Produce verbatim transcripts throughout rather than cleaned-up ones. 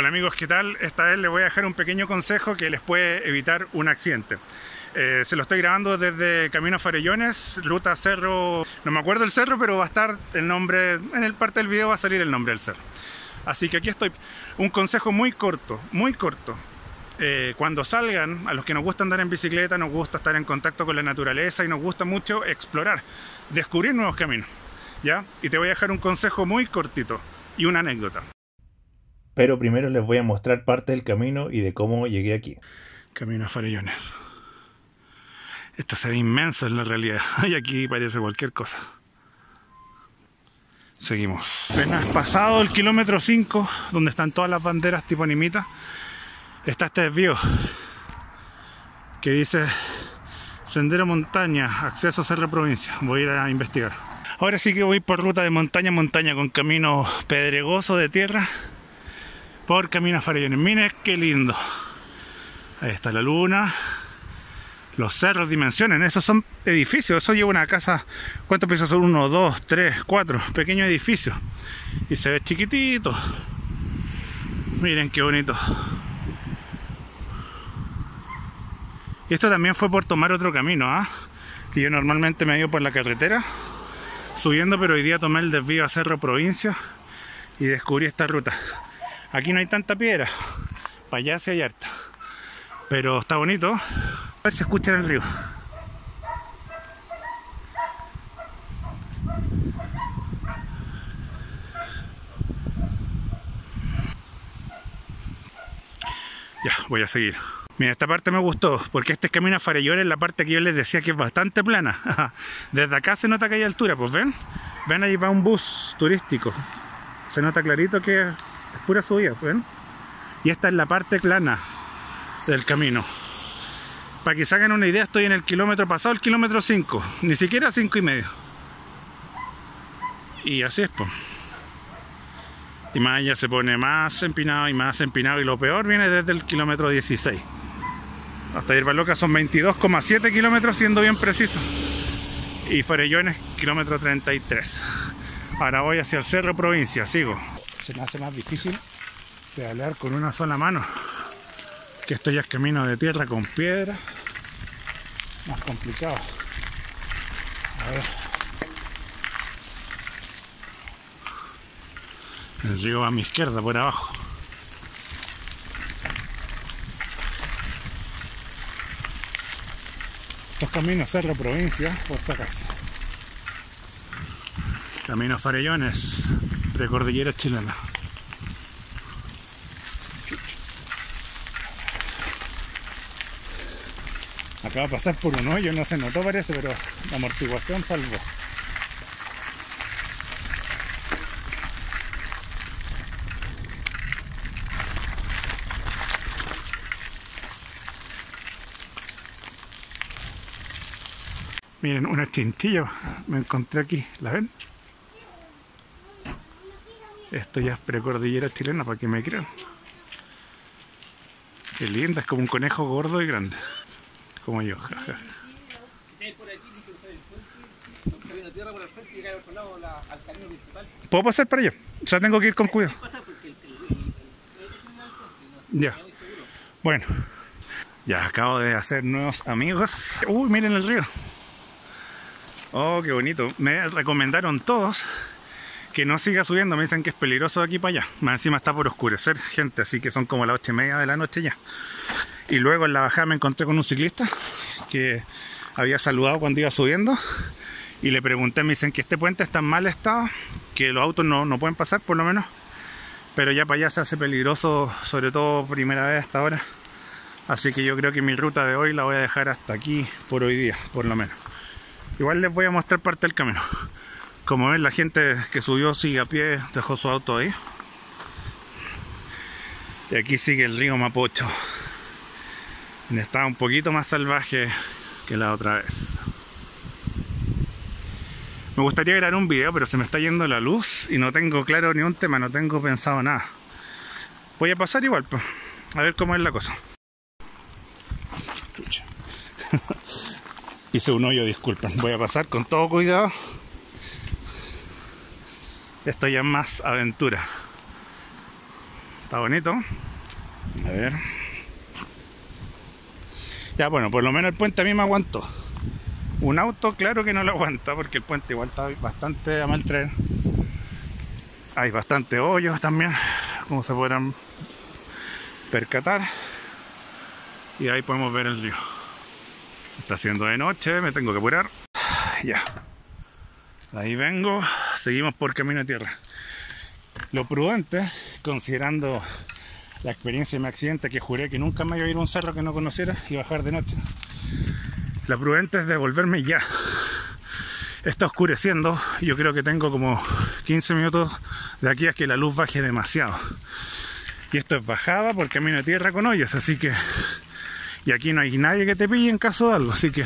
Hola amigos, ¿qué tal? Esta vez les voy a dejar un pequeño consejo que les puede evitar un accidente. Eh, se lo estoy grabando desde Camino Farellones, ruta cerro... No me acuerdo el cerro, pero va a estar el nombre... En el parte del video va a salir el nombre del cerro. Así que aquí estoy. Un consejo muy corto, muy corto. Eh, cuando salgan, a los que nos gusta andar en bicicleta, nos gusta estar en contacto con la naturaleza y nos gusta mucho explorar, descubrir nuevos caminos, ¿ya? Y te voy a dejar un consejo muy cortito y una anécdota. Pero primero les voy a mostrar parte del camino y de cómo llegué aquí. Camino a Farellones. Esto se ve inmenso en la realidad. Y aquí parece cualquier cosa. Seguimos. Apenas pasado el kilómetro cinco, donde están todas las banderas tipo animita, está este desvío que dice Sendero Montaña, acceso Cerro Provincia. Voy a ir a investigar. Ahora sí que voy por ruta de montaña a montaña con camino pedregoso de tierra. Por Camino Farellones. Miren qué lindo. Ahí está la luna. Los cerros, dimensiones. Esos son edificios. Eso lleva una casa. ¿Cuántos pisos son? Uno, dos, tres, cuatro. Pequeños edificios. Y se ve chiquitito. Miren qué bonito. Y esto también fue por tomar otro camino, ¿ah? ¿eh? Que yo normalmente me he ido por la carretera. Subiendo, pero hoy día tomé el desvío a Cerro Provincia. Y descubrí esta ruta. Aquí no hay tanta piedra, para allá sí hay harta, pero está bonito. A ver si escuchan el río. Ya, voy a seguir. Mira, esta parte me gustó, porque este camino a Farellones es la parte que yo les decía que es bastante plana. Desde acá se nota que hay altura, pues ven, ven ahí va un bus turístico. Se nota clarito que... es pura subida, ¿ven? Y esta es la parte plana del camino. Para que se hagan una idea, estoy en el kilómetro pasado, el kilómetro cinco. Ni siquiera cinco y medio. Y así es, pues. Y más allá se pone más empinado y más empinado. Y lo peor viene desde el kilómetro dieciséis. Hasta Hierba Loca son veintidós coma siete kilómetros, siendo bien preciso. Y Farellones, kilómetro treinta y tres. Ahora voy hacia el Cerro Provincia, sigo. Se me hace más difícil pedalear con una sola mano, que esto ya es camino de tierra con piedra, más complicado. A ver. El río va a mi izquierda por abajo. Estos caminos Cerro Provincia, por si acaso. Camino Farellones de cordillera chilena. Acaba de pasar por un hoyo, no se notó parece, pero la amortiguación salvó. Miren, un extintillo me encontré aquí, ¿la ven? Esto ya es precordillera chilena, para que me crean. Qué linda, es como un conejo gordo y grande. Como yo, jaja. ¿Puedo pasar para allá? O sea, tengo que ir con cuidado. Ya. Bueno. Ya acabo de hacer nuevos amigos. Uy, miren el río. Oh, qué bonito. Me recomendaron todos que no siga subiendo, me dicen que es peligroso de aquí para allá. Más encima está por oscurecer, gente, así que son como las ocho y media de la noche ya. Y luego en la bajada me encontré con un ciclista que había saludado cuando iba subiendo y le pregunté, me dicen que este puente está en mal estado, que los autos no, no pueden pasar por lo menos, pero ya para allá se hace peligroso, sobre todo primera vez hasta ahora. Así que yo creo que mi ruta de hoy la voy a dejar hasta aquí por hoy día, por lo menos. Igual les voy a mostrar parte del camino. Como ven, la gente que subió sigue a pie, dejó su auto ahí. Y aquí sigue el río Mapocho. Está un poquito más salvaje que la otra vez. Me gustaría grabar un video, pero se me está yendo la luz y no tengo claro ni un tema, no tengo pensado nada. Voy a pasar igual, pues, a ver cómo es la cosa. Hice un hoyo, disculpen. Voy a pasar con todo cuidado. Esto ya es más aventura. Está bonito. A ver. Ya, bueno, por lo menos el puente a mí me aguantó. Un auto, claro que no lo aguanta, porque el puente igual está bastante a mal traer. Hay bastante hoyos también, como se podrán percatar. Y ahí podemos ver el río. Se está haciendo de noche, me tengo que apurar. Ya. Ahí vengo, seguimos por camino a tierra. Lo prudente, considerando la experiencia de mi accidente, que juré que nunca me iba a ir a un cerro que no conociera y bajar de noche. La prudente es devolverme ya. Está oscureciendo, yo creo que tengo como quince minutos de aquí a que la luz baje demasiado. Y esto es bajada por camino de tierra con hoyos, así que... Y aquí no hay nadie que te pille en caso de algo, así que...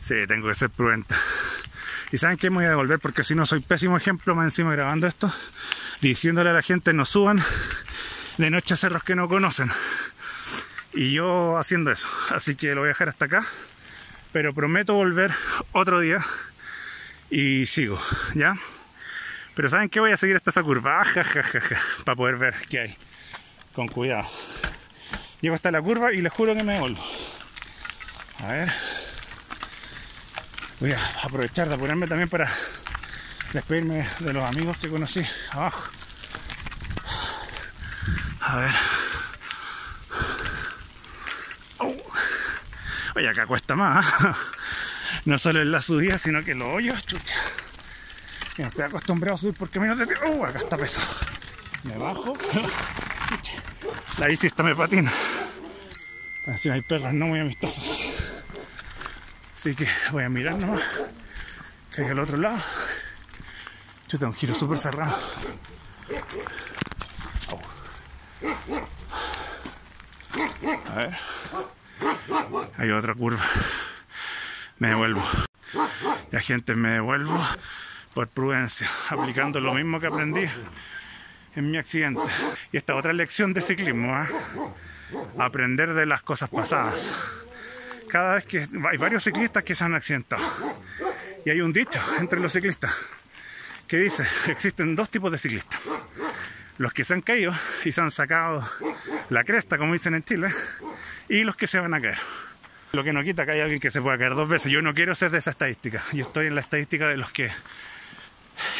Sí, tengo que ser prudente. Y saben que me voy a devolver, porque si no soy pésimo ejemplo, más encima grabando esto, diciéndole a la gente no suban de noche a cerros que no conocen. Y yo haciendo eso. Así que lo voy a dejar hasta acá. Pero prometo volver otro día. Y sigo, ¿ya? Pero ¿saben qué? Voy a seguir hasta esa curva. Ah, ja, ja, ja, ja, para poder ver qué hay. Con cuidado. Llego hasta la curva y les juro que me devuelvo. A ver. Voy a aprovechar de apurarme también para despedirme de los amigos que conocí abajo. A ver. Oh. Oye, acá cuesta más, ¿eh? No solo en la subida, sino que los hoyos, chucha. Que no estoy acostumbrado a subir por caminos de tierra. Uh, acá está pesado. Me bajo. La bici está me patina. Encima hay perros no muy amistosos. Así que voy a mirar nomás. Caigo al otro lado. Chuta, un giro súper cerrado. Oh. A ver. Hay otra curva. Me devuelvo. Ya, gente, me devuelvo por prudencia, aplicando lo mismo que aprendí en mi accidente. Y esta otra lección de ciclismo, ¿eh? Aprender de las cosas pasadas. Cada vez que hay varios ciclistas que se han accidentado, y hay un dicho entre los ciclistas que dice: existen dos tipos de ciclistas, los que se han caído y se han sacado la cresta, como dicen en Chile, y los que se van a caer. Lo que no quita que haya alguien que se pueda caer dos veces. Yo no quiero ser de esa estadística. Yo estoy en la estadística de los que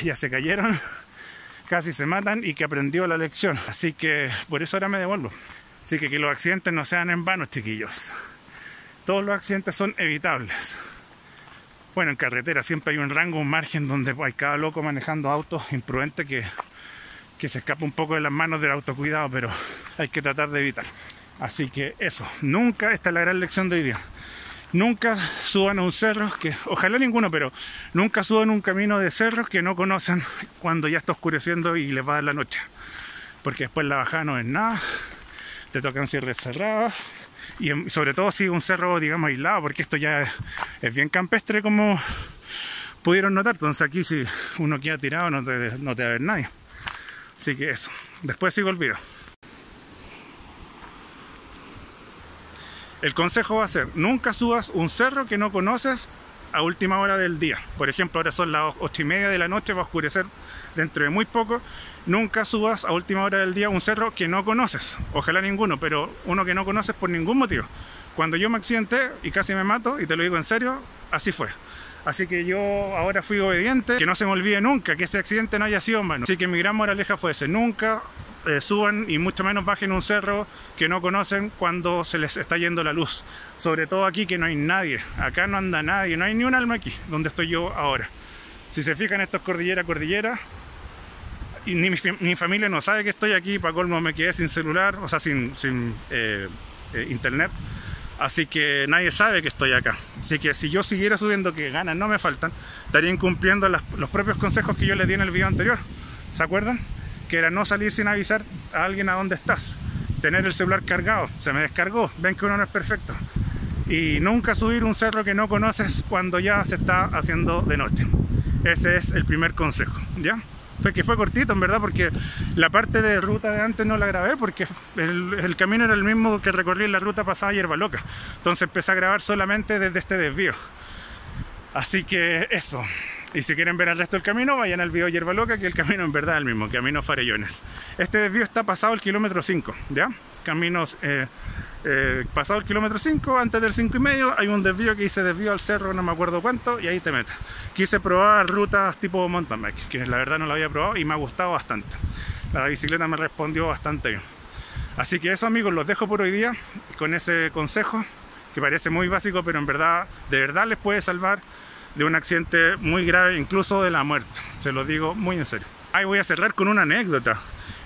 ya se cayeron, casi se matan, y que aprendió la lección. Así que por eso ahora me devuelvo. Así que que los accidentes no sean en vano, chiquillos. Todos los accidentes son evitables. Bueno, en carretera siempre hay un rango, un margen donde hay cada loco manejando autos imprudente que, que se escapa un poco de las manos del autocuidado, pero hay que tratar de evitar. Así que eso, nunca, esta es la gran lección de hoy día, nunca suban a un cerro, que ojalá ninguno, pero nunca suban un camino de cerros que no conocen cuando ya está oscureciendo y les va a dar la noche, porque después la bajada no es nada, te tocan cierres cerrados, y sobre todo si un cerro, digamos, aislado, porque esto ya es, es bien campestre, como pudieron notar. Entonces aquí si uno queda tirado no te, no te va a ver nadie. Así que eso, después sigo el video. El consejo va a ser: nunca subas un cerro que no conoces a última hora del día. Por ejemplo, ahora son las ocho y media de la noche, va a oscurecer dentro de muy poco. Nunca subas a última hora del día un cerro que no conoces. Ojalá ninguno, pero uno que no conoces por ningún motivo. Cuando yo me accidenté y casi me mato, y te lo digo en serio, así fue. Así que yo ahora fui obediente, que no se me olvide nunca, que ese accidente no haya sido en vano. Así que mi gran moraleja fue ese: nunca... Eh, suban y mucho menos bajen un cerro que no conocen cuando se les está yendo la luz, sobre todo aquí que no hay nadie, acá no anda nadie, no hay ni un alma aquí donde estoy yo ahora. Si se fijan, esto es cordillera, cordillera, y ni mi, mi familia no sabe que estoy aquí. Para colmo me quedé sin celular, o sea sin, sin eh, eh, internet, así que nadie sabe que estoy acá. Así que si yo siguiera subiendo, que ganas no me faltan, estaría incumpliendo las, los propios consejos que yo les di en el video anterior, ¿se acuerdan? Que era no salir sin avisar a alguien a dónde estás, tener el celular cargado, se me descargó, ven que uno no es perfecto, y nunca subir un cerro que no conoces cuando ya se está haciendo de noche. Ese es el primer consejo, ¿ya? Fue que fue cortito, en verdad, porque la parte de ruta de antes no la grabé, porque el, el camino era el mismo que recorrí en la ruta pasada a Hierba Loca, entonces empecé a grabar solamente desde este desvío. Así que eso, Y si quieren ver el resto del camino, vayan al video Hierba Loca, que el camino en verdad es el mismo, Camino Farellones. Este desvío está pasado el kilómetro cinco, ¿ya? Caminos eh, eh, pasado el kilómetro cinco, antes del cinco y medio, hay un desvío que hice desvío al cerro, no me acuerdo cuánto, y ahí te metes. Quise probar rutas tipo mountain bike, que la verdad no la había probado y me ha gustado bastante. La bicicleta me respondió bastante bien. Así que eso, amigos, los dejo por hoy día con ese consejo, que parece muy básico, pero en verdad, de verdad les puede salvar de un accidente muy grave, incluso de la muerte. Se lo digo muy en serio. Ahí voy a cerrar con una anécdota.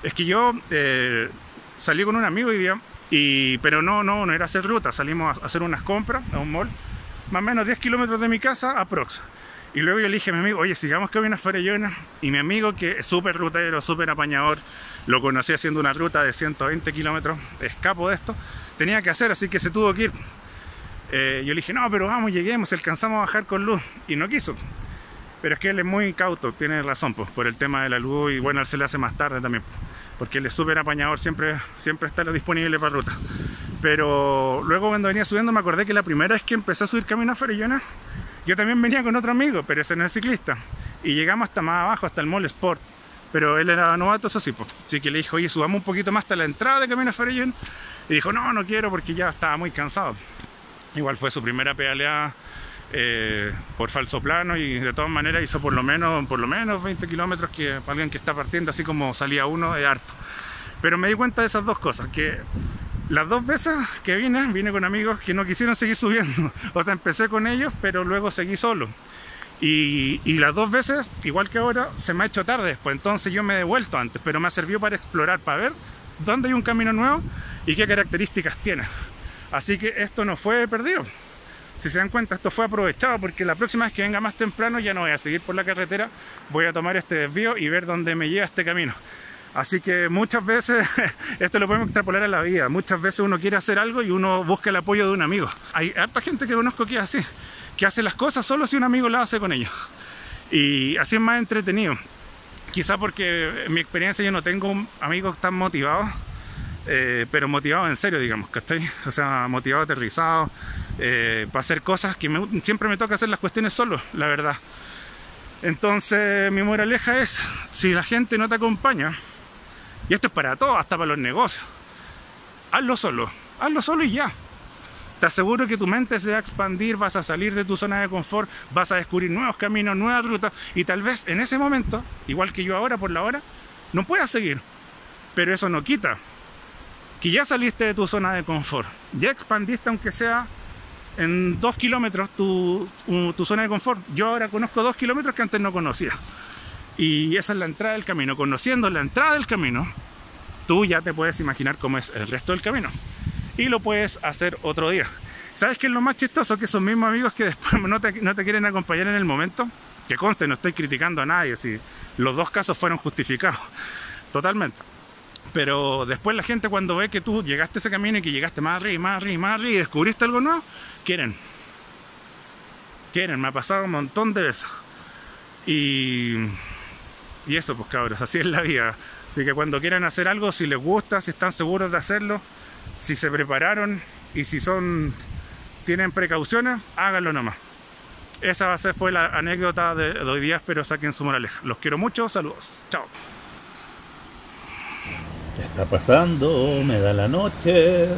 Es que yo eh, salí con un amigo hoy día, y, pero no, no, no era hacer ruta. Salimos a hacer unas compras a un mall, más o menos diez kilómetros de mi casa, aprox. Y luego yo le dije a mi amigo, oye, sigamos que hay unas farellonas. Y mi amigo, que es súper rutero, súper apañador, lo conocí haciendo una ruta de ciento veinte kilómetros, escapo de esto, tenía que hacer, así que se tuvo que ir. Eh, yo le dije, no, pero vamos, lleguemos, alcanzamos a bajar con luz. Y no quiso. Pero es que él es muy cauto, tiene razón, pues, por el tema de la luz. Y bueno, él se le hace más tarde también, porque él es súper apañador, siempre, siempre está disponible para ruta. Pero luego cuando venía subiendo me acordé que la primera vez que empecé a subir Camino Farellones, yo también venía con otro amigo, pero ese no es ciclista. Y llegamos hasta más abajo, hasta el Mall Sport. Pero él era novato, eso sí, pues. Así que le dijo, oye, subamos un poquito más hasta la entrada de Camino Farellones. Y dijo, no, no quiero, porque ya estaba muy cansado. Igual fue su primera pedaleada eh, por falso plano, y de todas maneras hizo por lo menos, por lo menos veinte kilómetros, que para alguien que está partiendo así como salía uno, es harto. Pero me di cuenta de esas dos cosas, que las dos veces que vine, vine con amigos que no quisieron seguir subiendo. O sea, empecé con ellos, pero luego seguí solo. Y, y las dos veces, igual que ahora, se me ha hecho tarde después. Entonces yo me he devuelto antes, pero me ha servido para explorar, para ver dónde hay un camino nuevo y qué características tiene. Así que esto no fue perdido. Si se dan cuenta, esto fue aprovechado, porque la próxima vez que venga más temprano ya no voy a seguir por la carretera. Voy a tomar este desvío y ver dónde me lleva este camino. Así que muchas veces, esto lo podemos extrapolar a la vida, muchas veces uno quiere hacer algo y uno busca el apoyo de un amigo. Hay harta gente que conozco que es así, que hace las cosas solo si un amigo las hace con ellos. Y así es más entretenido. Quizá porque en mi experiencia yo no tengo amigos tan motivados, eh, pero motivados en serio, digamos, ¿cachai? O sea, motivados, aterrizados, eh, para hacer cosas que me, siempre me toca hacer las cuestiones solo, la verdad. Entonces, mi moraleja es, si la gente no te acompaña, y esto es para todo, hasta para los negocios, hazlo solo, hazlo solo y ya. Te aseguro que tu mente se va a expandir, vas a salir de tu zona de confort, vas a descubrir nuevos caminos, nuevas rutas, y tal vez en ese momento, igual que yo ahora por la hora, no puedas seguir. Pero eso no quita que ya saliste de tu zona de confort, ya expandiste aunque sea en dos kilómetros tu, tu zona de confort. Yo ahora conozco dos kilómetros que antes no conocía. Y esa es la entrada del camino. Conociendo la entrada del camino, tú ya te puedes imaginar cómo es el resto del camino. Y lo puedes hacer otro día. ¿Sabes qué es lo más chistoso? Que esos mismos amigos que después no te, no te quieren acompañar en el momento, que conste, no estoy criticando a nadie, si los dos casos fueron justificados, totalmente. Pero después la gente, cuando ve que tú llegaste a ese camino y que llegaste más arriba, más arriba, más arriba, y descubriste algo nuevo, quieren. Quieren, me ha pasado un montón de veces. Y... Y eso, pues, cabros, así es la vida. Así que cuando quieran hacer algo, si les gusta, si están seguros de hacerlo, si se prepararon y si son tienen precauciones, háganlo nomás. Esa va a ser, fue la anécdota de, de hoy día, espero saquen su moraleja. Los quiero mucho, saludos, chao. Ya está pasando, me da la noche.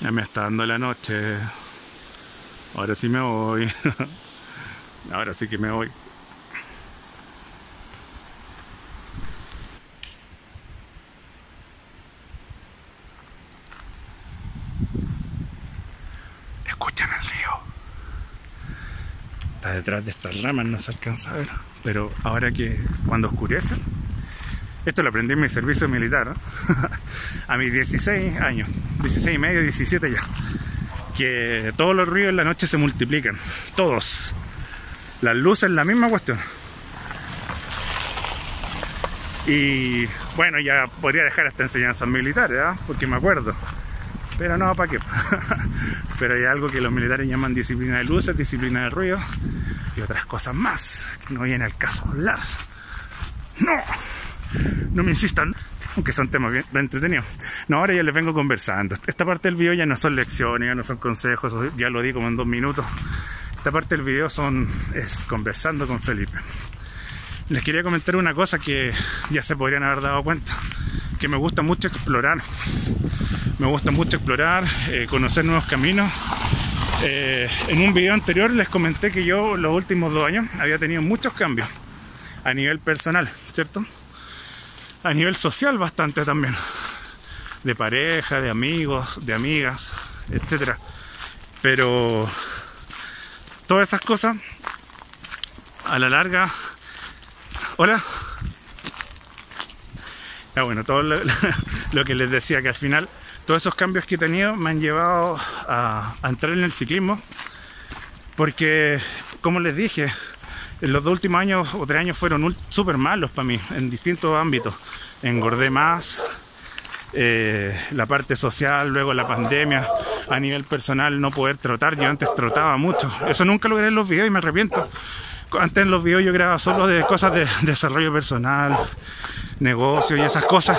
Ya me está dando la noche. Ahora sí me voy. Ahora sí que me voy. Escuchan el río. Está detrás de estas ramas, no se alcanza a ver. Pero ahora que cuando oscurece, esto lo aprendí en mi servicio militar, ¿no? A mis dieciséis años, dieciséis y medio, diecisiete ya. Que todos los ruidos en la noche se multiplican, todos. Las luces, la misma cuestión. Y bueno, ya podría dejar hasta enseñanzas militares, ¿eh? Porque me acuerdo. Pero no, ¿para qué? Pero hay algo que los militares llaman disciplina de luces, disciplina de ruido y otras cosas más, que no viene al caso hablar. ¡No! No me insistan. aunque son temas bien entretenidos. No, ahora ya les vengo conversando. Esta parte del video ya no son lecciones, ya no son consejos, ya lo di como en dos minutos. Esta parte del video son, es conversando con Felipe. Les quería comentar una cosa que ya se podrían haber dado cuenta, que me gusta mucho explorar. Me gusta mucho explorar, eh, conocer nuevos caminos. Eh, en un video anterior les comenté que yo los últimos dos años había tenido muchos cambios a nivel personal, ¿cierto? A nivel social bastante también, de pareja, de amigos, de amigas, etcétera. Pero todas esas cosas a la larga... Hola. Ya, bueno, todo lo, lo que les decía, que al final todos esos cambios que he tenido me han llevado a, a entrar en el ciclismo, porque, como les dije, los dos últimos años o tres años fueron súper malos para mí, en distintos ámbitos. Engordé más, eh, la parte social, luego la pandemia, a nivel personal no poder trotar. Yo antes trotaba mucho, eso nunca lo grabé en los videos y me arrepiento. Antes en los videos yo grababa solo de cosas de desarrollo personal, negocio y esas cosas.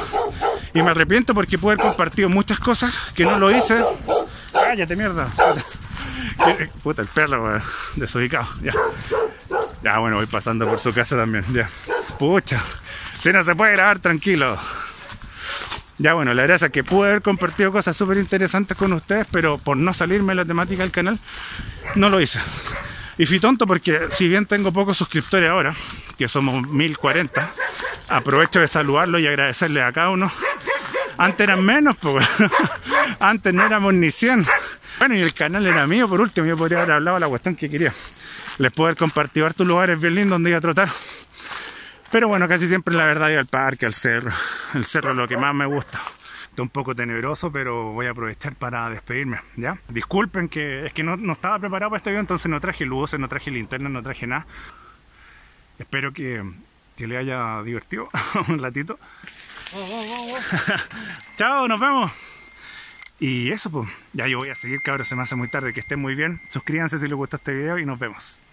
Y me arrepiento porque pude haber compartido muchas cosas que no lo hice. ¡Cállate, mierda! Puta, el perro, güey. Desubicado. Ya. Ya, bueno, voy pasando por su casa también. Ya. Pucha. Si no se puede grabar, tranquilo. Ya, bueno, la verdad es que pude haber compartido cosas súper interesantes con ustedes, pero por no salirme de la temática del canal, no lo hice. Y fui tonto porque, si bien tengo pocos suscriptores ahora, que somos mil cuarenta, aprovecho de saludarlos y agradecerles a cada uno. Antes eran menos, pues. Antes no éramos ni cien. Bueno, y el canal era mío, por último. Yo podría haber hablado la cuestión que quería. Les puedo haber compartido hartos lugares bien lindos donde iba a trotar. Pero bueno, casi siempre la verdad iba al parque, al cerro. El cerro es lo que más me gusta. Está un poco tenebroso, pero voy a aprovechar para despedirme, ¿ya? Disculpen que es que no, no estaba preparado para este video, entonces no traje luces, no traje linterna, no traje nada. Espero que, que le haya divertido un ratito. Oh, oh, oh, oh. Chao, nos vemos. Y eso, pues. Ya yo voy a seguir, cabros, se me hace muy tarde. Que estén muy bien. Suscríbanse si les gustó este video y nos vemos.